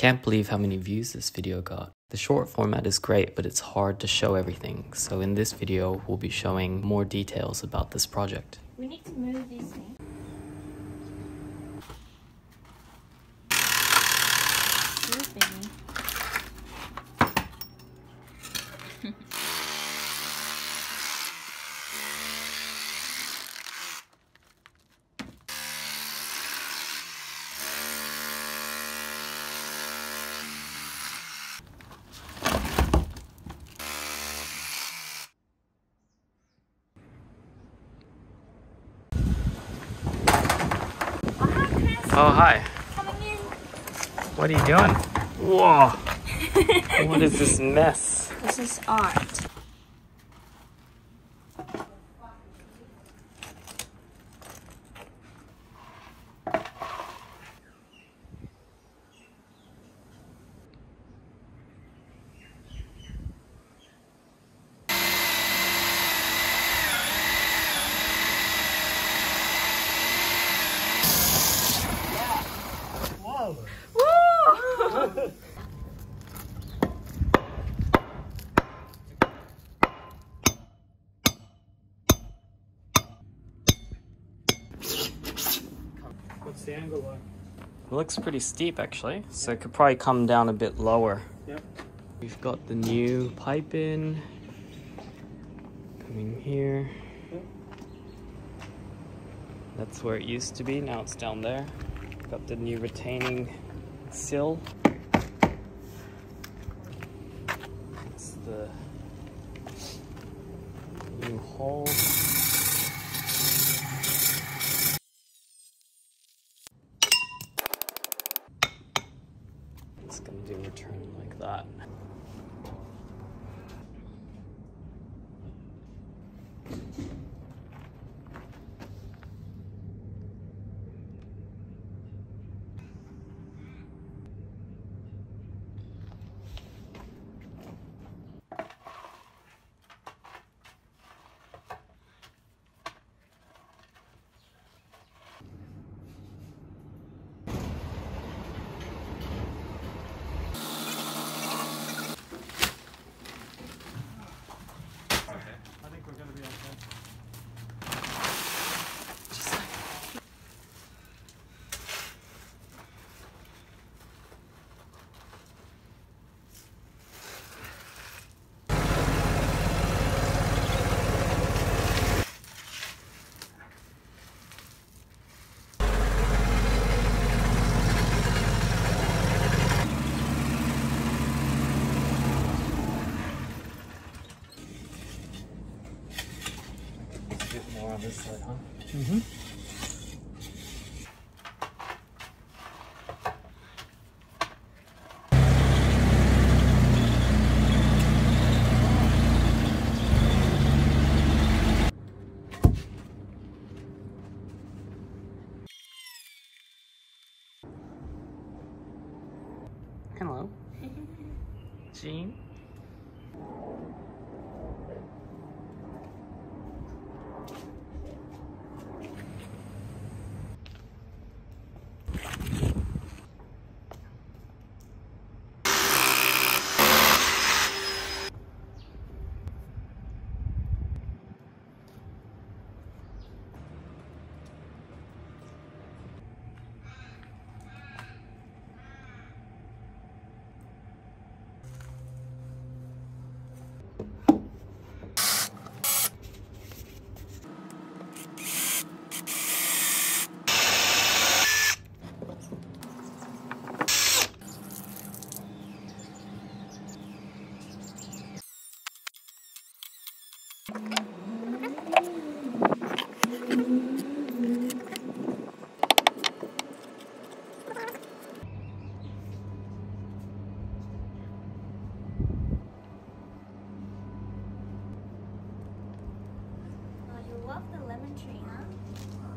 Can't believe how many views this video got. The short format is great, but it's hard to show everything, so in this video we'll be showing more details about this project. We need to move these things. Oh, hi. Coming in. What are you doing? Whoa. What is this mess? This is art. Woo! What's the angle like? It looks pretty steep actually, so it could probably come down a bit lower. Yep. We've got the new pipe in, coming here. Yep. That's where it used to be, now it's down there. Got the new retaining sill. It's the new hole. It's gonna do a return like that. This side, huh? Mm-hmm. Hello. Jean? Love the lemon tree, huh?